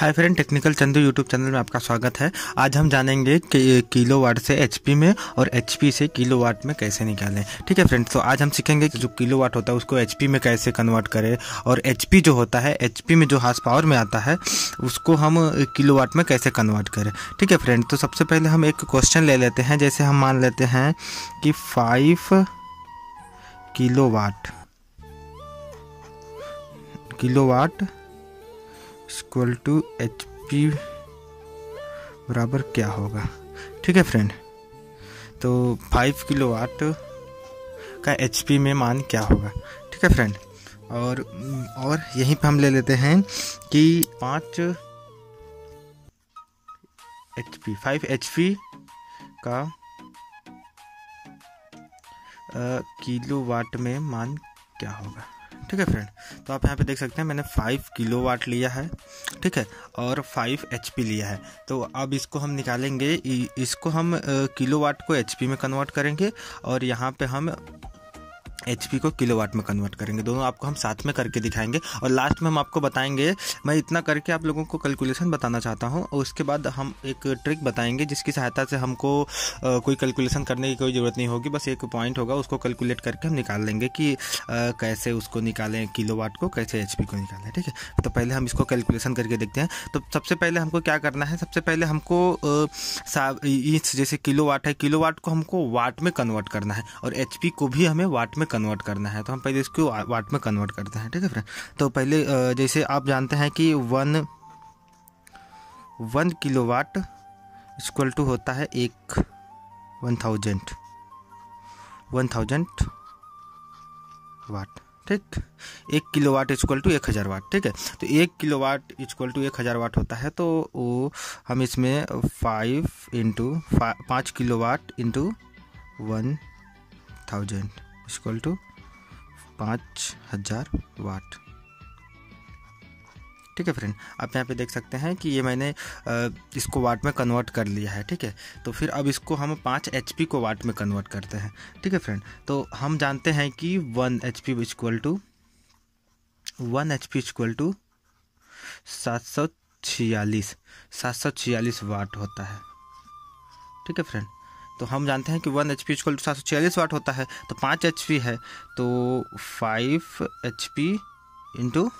हाय friend, technical Chandu YouTube channel में आपका स्वागत है। आज हम जानेंगे कि किलोवाट से एचपी में और एचपी से किलोवाट में कैसे निकालें। ठीक है फ्रेंड्स, तो आज हम सीखेंगे कि जो किलोवाट होता है उसको एचपी में कैसे कन्वर्ट करें, और एचपी जो होता है, एचपी में जो हार्स पावर में आता है उसको हम किलोवाट में कैसे कन्वर्ट करें। ठीक है फ्रेंड, तो सबसे पहले हम एक क्वेश्चन ले लेते हैं। जैसे हम मान लेते हैं कि 5 किलोवाट इक्वल टू एचपी बराबर क्या होगा। ठीक है फ्रेंड, तो 5 किलोवाट का एचपी में मान क्या होगा। ठीक है फ्रेंड, और यहीं पे हम ले लेते हैं कि 5 एचपी का किलोवाट में मान क्या होगा। ठीक है फ्रेंड, तो आप यहाँ पे देख सकते हैं मैंने 5 किलोवाट लिया है, ठीक है, और 5 एचपी लिया है। तो अब इसको हम निकालेंगे, इसको हम किलोवाट को एचपी में कन्वर्ट करेंगे और यहाँ पे हम एचपी को किलोवाट में कन्वर्ट करेंगे। दोनों आपको हम साथ में करके दिखाएंगे और लास्ट में हम आपको बताएंगे। मैं इतना करके आप लोगों को कैलकुलेशन बताना चाहता हूं, और उसके बाद हम एक ट्रिक बताएंगे जिसकी सहायता से हमको कोई कैलकुलेशन करने की कोई ज़रूरत नहीं होगी। बस एक पॉइंट होगा, उसको कैलकुलेट करके हम निकाल लेंगे कि कैसे उसको निकालें, किलोवाट को कैसे एचपी को निकालें। ठीक है, तो पहले हम इसको कैलकुलेशन करके देखते हैं। तो सबसे पहले हमको क्या करना है, सबसे पहले हमको जैसे किलोवाट है, किलोवाट को हमको वाट में कन्वर्ट करना है और एचपी को भी हमें वाट में कन्वर्ट करना है। तो हम पहले इसको वाट में कन्वर्ट करते हैं। ठीक है फ्रेंड, तो पहले जैसे आप जानते हैं कि 1 किलोवाट इक्वल टू होता है 1000 वाट। ठीक, 1 किलोवाट इक्वल टू 1000 वाट। ठीक है, तो 1 किलोवाट इक्वल टू 1000 वाट होता है। तो हम इसमें 5 kilowatt into 1000 equal to 5000 watt. ठीक है फ्रेंड, आप यहाँ पे देख सकते हैं कि ये मैंने इसको वाट में कन्वर्ट कर लिया है। ठीक है, तो फिर अब इसको हम 5 एचपी को वाट में कन्वर्ट करते हैं। ठीक है फ्रेंड, तो हम जानते हैं कि 1 एचपी इक्वल टू 746 वाट होता है। ठीक है फ्रेंड, तो हम जानते हैं कि 1 एचपी इक्वल टू 746 वाट होता है। तो 5 एचपी है तो 5 एचपी इंटू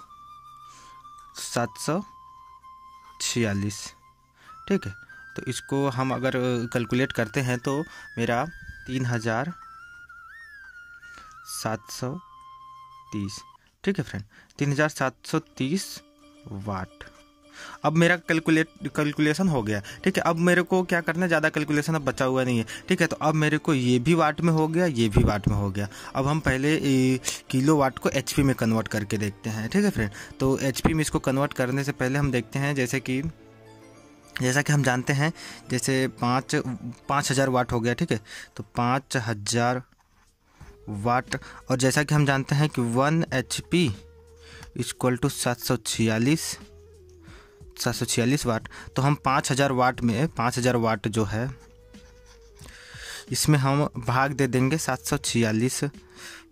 746। ठीक है, तो इसको हम अगर कैलकुलेट करते हैं तो मेरा 3730। ठीक है फ्रेंड, 3730 वाट। अब मेरा कैलकुलेशन हो गया। ठीक है, अब मेरे को क्या करना है, ज़्यादा कैलकुलेशन अब बचा हुआ नहीं है। ठीक है, तो अब मेरे को ये भी वाट में हो गया, ये भी वाट में हो गया। अब हम पहले किलो वाट को एचपी में कन्वर्ट करके देखते हैं। ठीक है फ्रेंड, तो एचपी में इसको कन्वर्ट करने से पहले हम देखते हैं, जैसा कि हम जानते हैं, जैसे 5000 वाट हो गया। ठीक है, तो 5000 वाट, और जैसा कि हम जानते हैं कि 1 एचपी इक्वल टू 746 वाट। तो हम 5000 वाट में 5000 वाट जो है इसमें हम भाग दे देंगे 746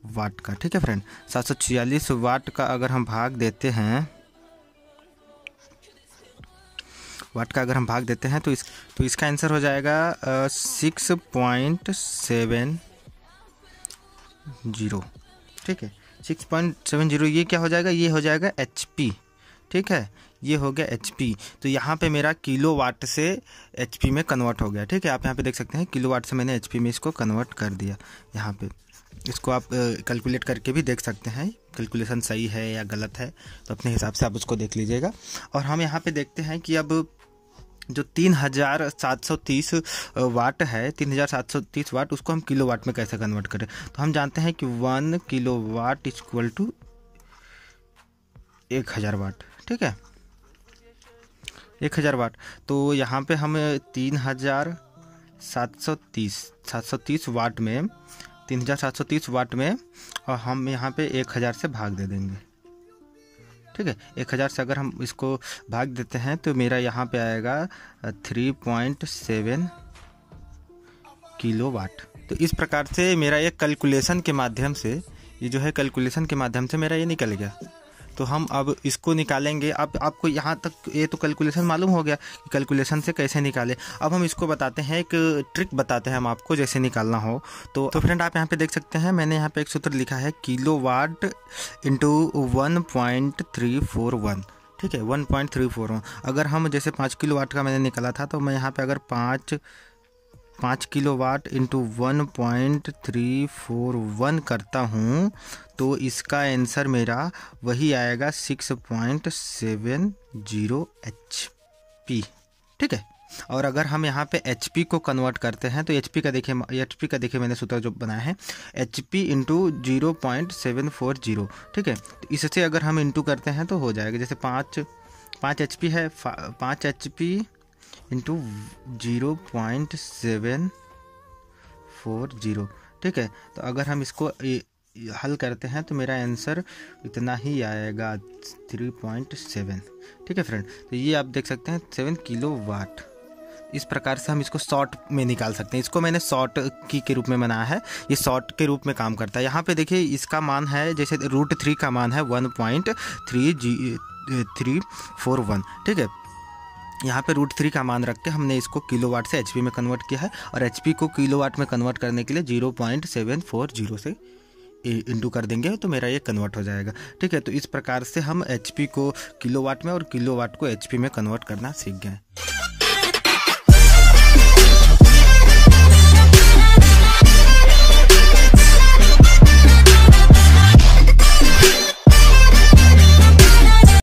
वाट का। ठीक है फ्रेंड, 746 वाट का अगर हम भाग देते हैं तो इसका आंसर हो जाएगा 6.70। ठीक है, 6.70 ये क्या हो जाएगा, ये हो जाएगा एचपी। ठीक है, ये हो गया एचपी। तो यहाँ पे मेरा किलोवाट से एचपी में कन्वर्ट हो गया। ठीक है, आप यहाँ पे देख सकते हैं किलोवाट से मैंने एचपी में इसको कन्वर्ट कर दिया। यहाँ पे इसको आप कैलकुलेट करके भी देख सकते हैं, कैलकुलेशन सही है या गलत है, तो अपने हिसाब से आप उसको देख लीजिएगा। और हम यहाँ पे देखते हैं कि अब जो 3730 वाट है, 3730 वाट, उसको हम किलोवाट में कैसे कन्वर्ट करें। तो हम जानते हैं कि 1 किलोवाट इक्वल टू 1000 वाट। ठीक है, 1000 वाट, तो यहाँ पे हम 3730 वाट में 3730 वाट में, और हम यहाँ पे 1000 से भाग दे देंगे। ठीक है, 1000 से अगर हम इसको भाग देते हैं तो मेरा यहाँ पे आएगा 3.7 किलो वाट। तो इस प्रकार से मेरा ये कैलकुलेशन के माध्यम से मेरा ये निकल गया। तो हम अब इसको निकालेंगे। अब आपको यहाँ तक ये तो कैलकुलेशन मालूम हो गया कि कैलकुलेशन से कैसे निकाले। अब हम इसको बताते हैं, एक ट्रिक बताते हैं हम आपको जैसे निकालना हो। तो फ्रेंड आप यहाँ पे देख सकते हैं, मैंने यहाँ पे एक सूत्र लिखा है किलोवाट इंटू 1.341, ठीक है 1.341। अगर हम जैसे 5 किलोवाट का मैंने निकाला था, तो मैं यहाँ पे अगर 5 किलोवाट इंटू 1.341 करता हूँ तो इसका आंसर मेरा वही आएगा 6.70 HP, ठीक है। और अगर हम यहाँ पे HP को कन्वर्ट करते हैं तो HP का देखिए, मैंने सूत्र जो बनाया है HP इंटू 0.740, ठीक है। तो इससे अगर हम इंटू करते हैं तो हो जाएगा जैसे 5 HP है, 5 HP इंटू 0.740, ठीक है। तो अगर हम इसको हल करते हैं तो मेरा आंसर इतना ही आएगा 3.7, ठीक है फ्रेंड। तो ये आप देख सकते हैं 7 किलोवाट। इस प्रकार से हम इसको शॉर्ट में निकाल सकते हैं। इसको मैंने शॉर्ट की के रूप में बनाया है, ये शॉर्ट के रूप में काम करता है। यहाँ पे देखिए इसका मान है जैसे √3 का मान है 1.341, ठीक है। यहाँ पे √3 का मान रख के हमने इसको किलोवाट से HP में कन्वर्ट किया है, और HP को किलोवाट में कन्वर्ट करने के लिए 0.740 से इंटू कर देंगे तो मेरा ये कन्वर्ट हो जाएगा, ठीक है। तो इस प्रकार से हम HP को किलोवाट में और किलोवाट को HP में कन्वर्ट करना सीख गए।